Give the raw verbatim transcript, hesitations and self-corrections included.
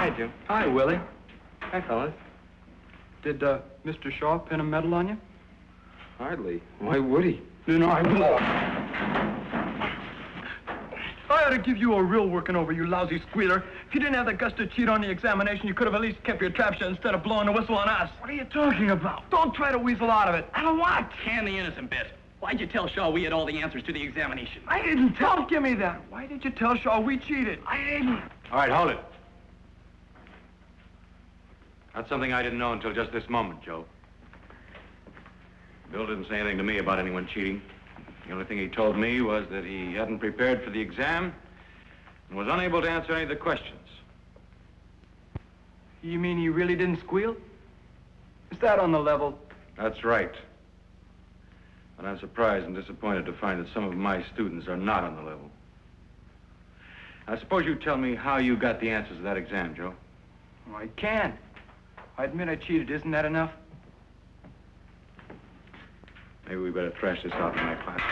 Hi, Jim. Hi, Willie. Hi, fellas. Did uh, Mister Shaw pin a medal on you? Hardly. Why would he? No, no, I will. I ought to give you a real working over, you lousy squealer. If you didn't have the guts to cheat on the examination, you could have at least kept your trap shut instead of blowing the whistle on us. What are you talking about? Don't try to weasel out of it. I don't want. Can the innocent bit. Why'd you tell Shaw we had all the answers to the examination? I didn't tell. Don't give me that. Why did you tell Shaw we cheated? I didn't. All right, hold it. That's something I didn't know until just this moment, Joe. Bill didn't say anything to me about anyone cheating. The only thing he told me was that he hadn't prepared for the exam and was unable to answer any of the questions. You mean he really didn't squeal? Is that on the level? That's right. And I'm surprised and disappointed to find that some of my students are not on the level. I suppose you tell me how you got the answers to that exam, Joe. Oh, I can't. I admit I cheated. Isn't that enough? Maybe we better thrash this out in my class.